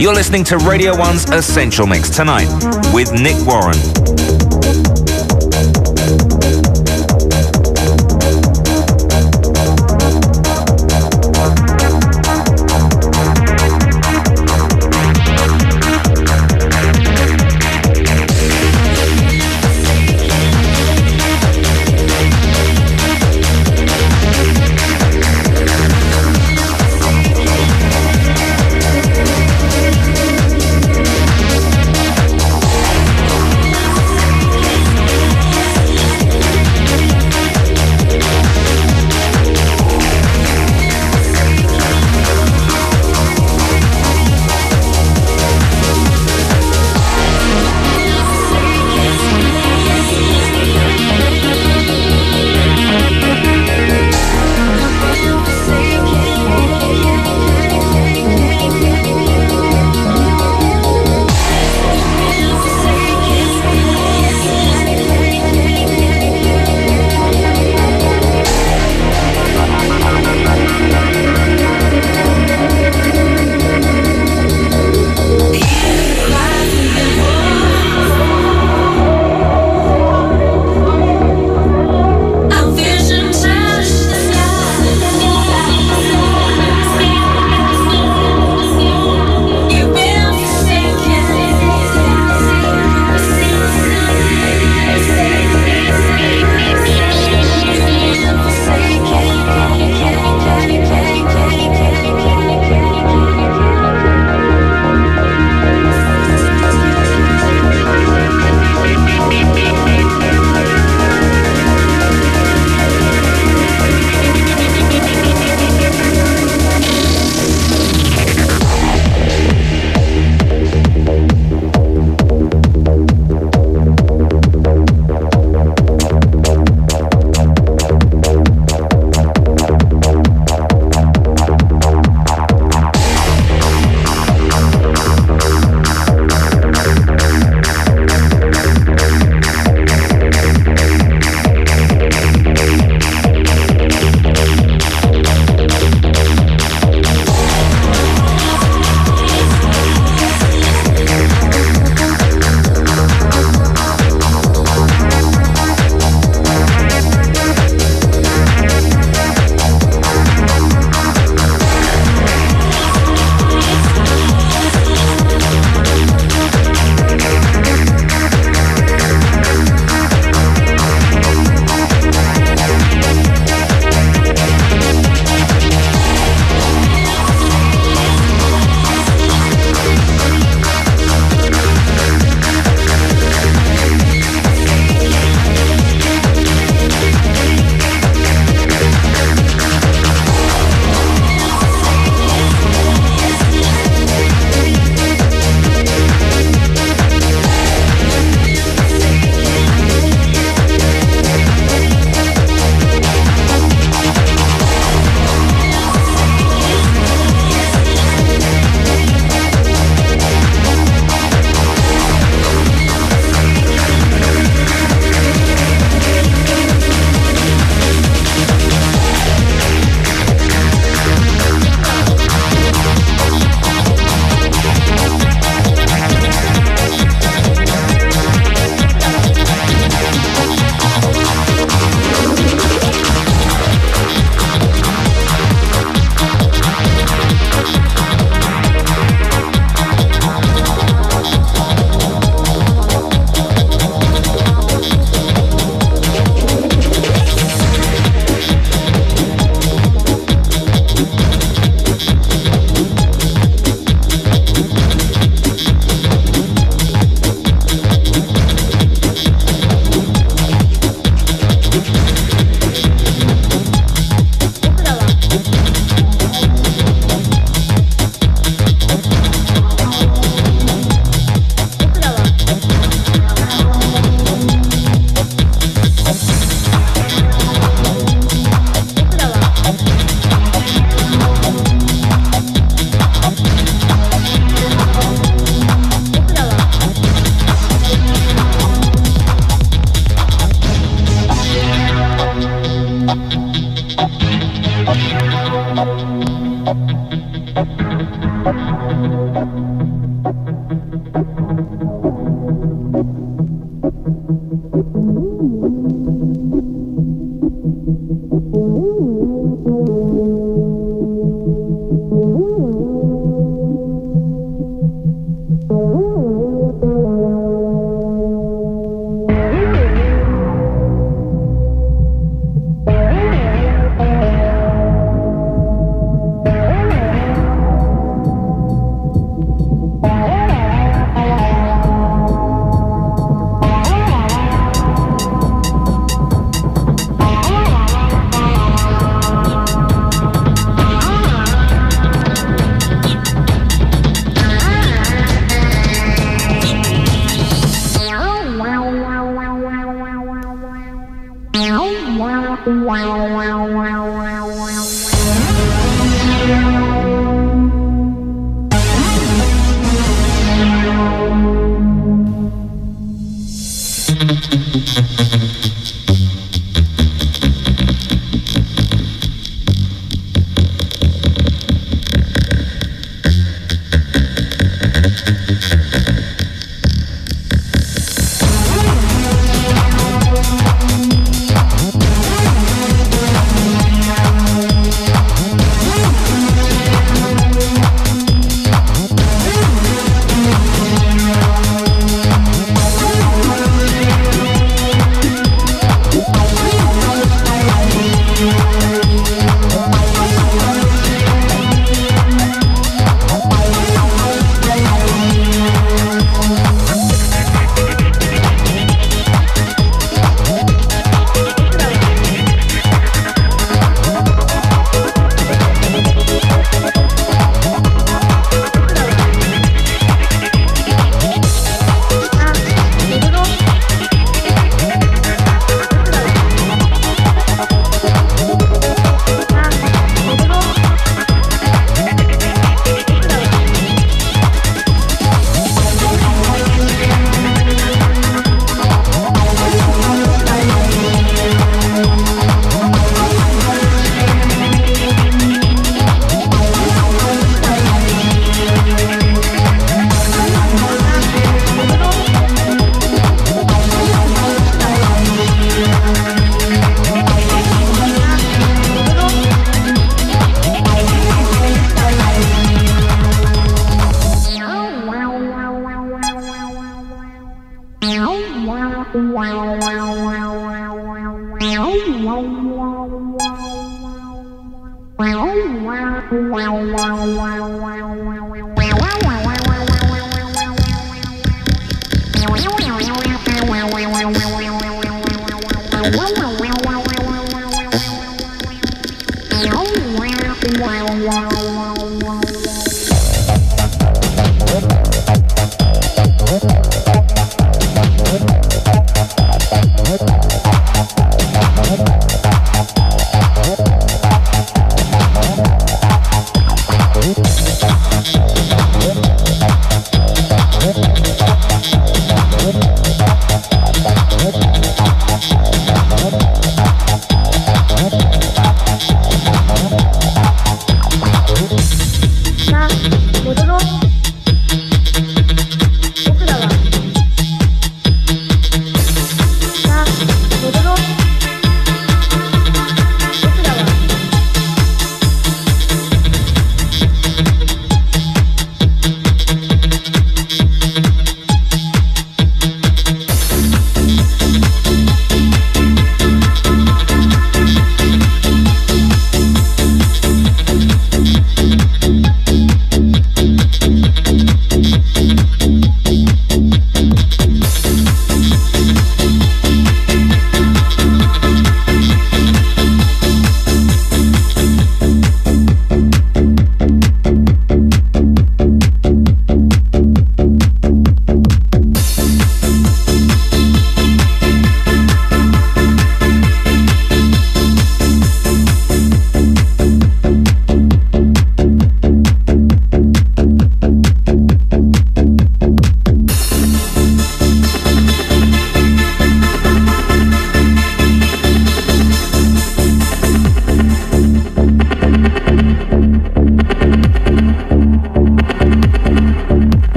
You're listening to Radio 1's Essential Mix tonight with Nick Warren.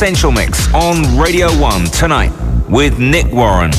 Essential Mix on Radio 1 tonight with Nick Warren.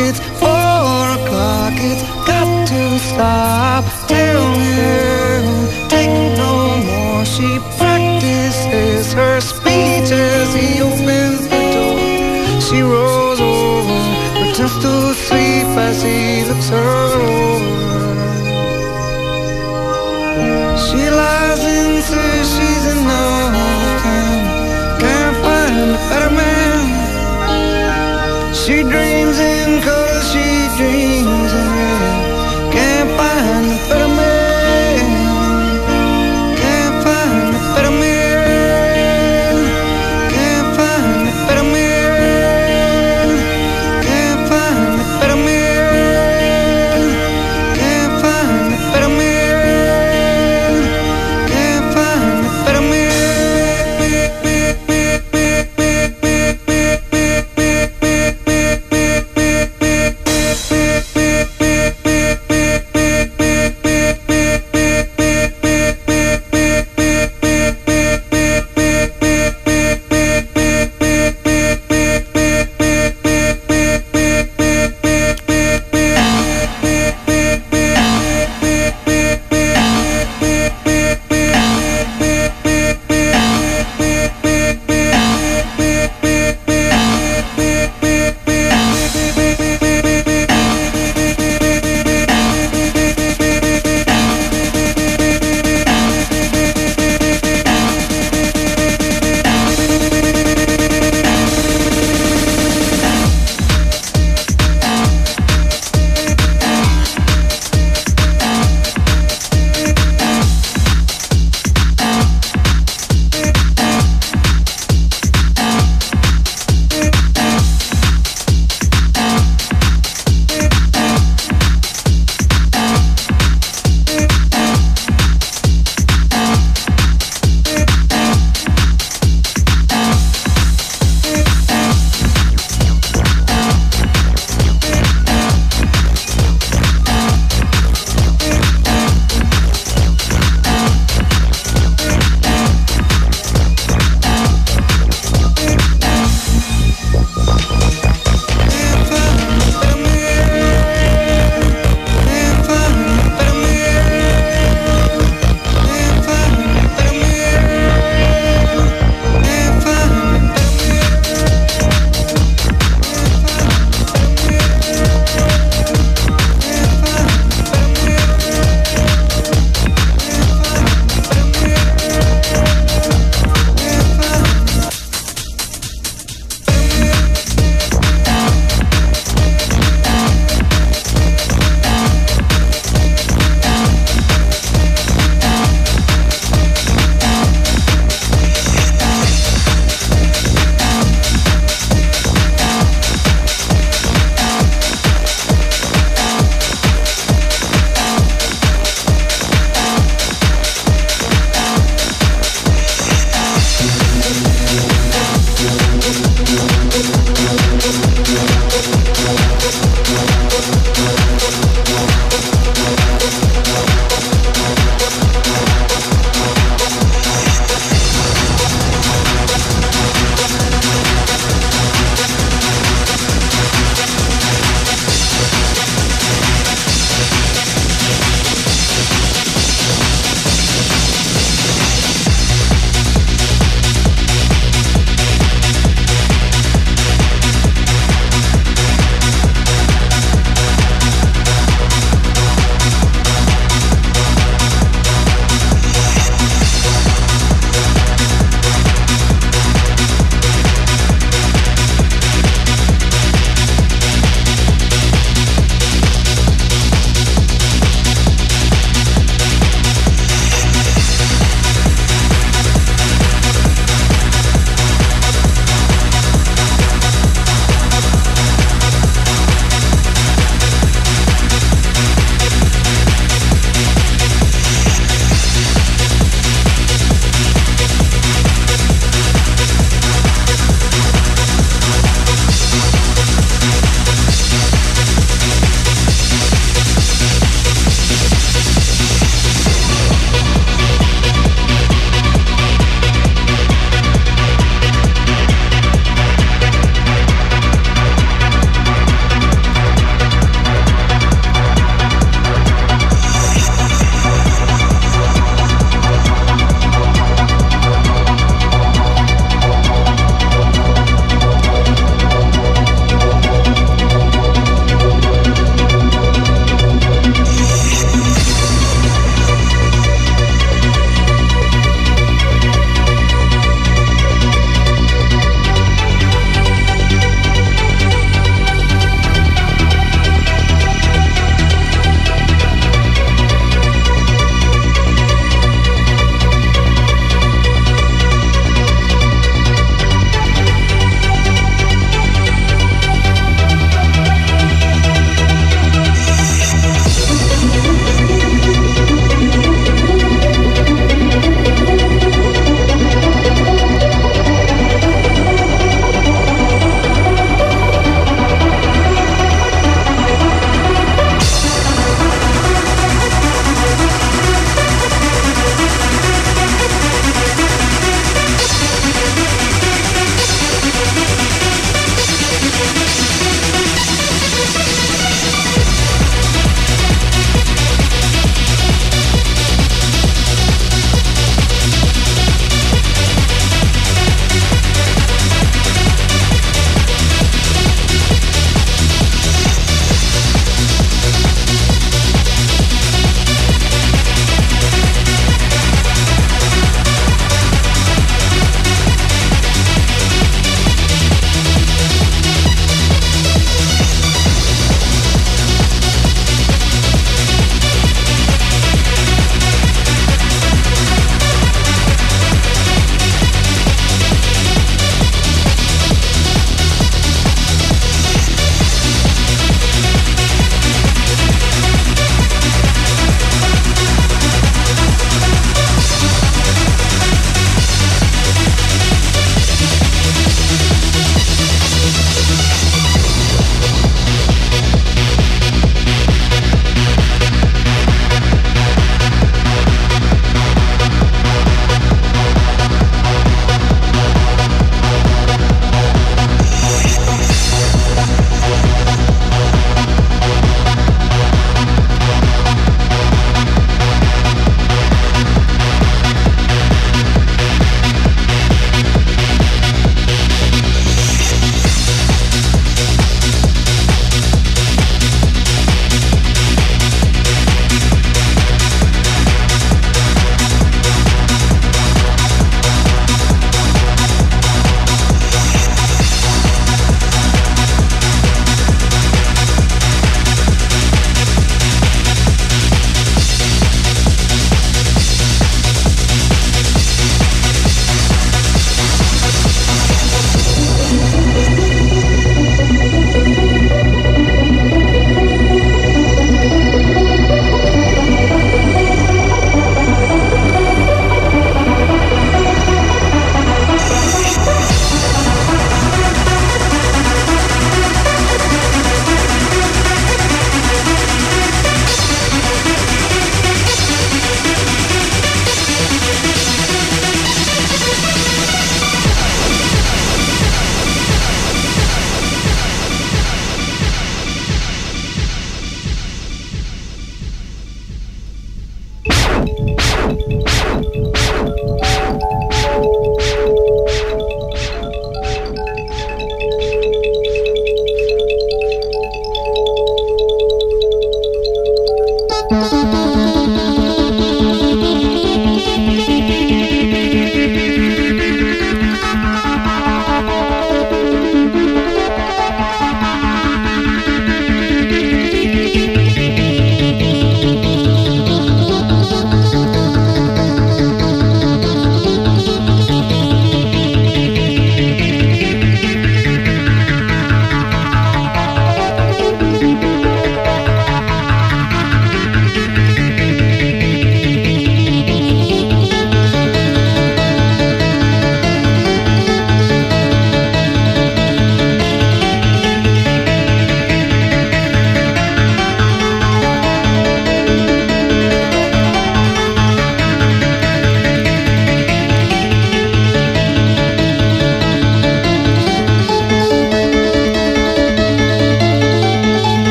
It's 4 o'clock, it's got to stop. Tell you, take no more. She practices her speech as he opens the door. She rolls over, pretends to sleep as he looks her over. She lies and says she's in love and can't find a better man. She dreams in cause she dreams and can't find a better man. Can't find a better man. Can't find a better man. Can't find a better man.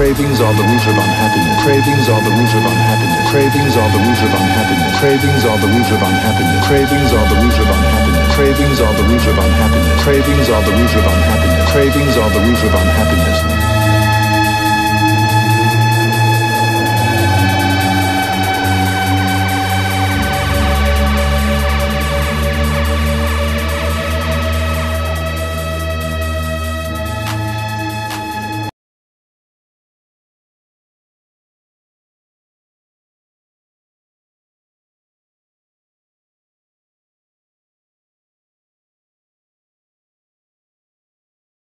Cravings are the root of unhappiness. Cravings are the root of unhappiness. Cravings are the root of unhappiness. Cravings are the root of unhappiness. Cravings are the root of unhappiness. Cravings are the root of unhappiness. Cravings are the root of unhappiness. Cravings are the root of unhappiness.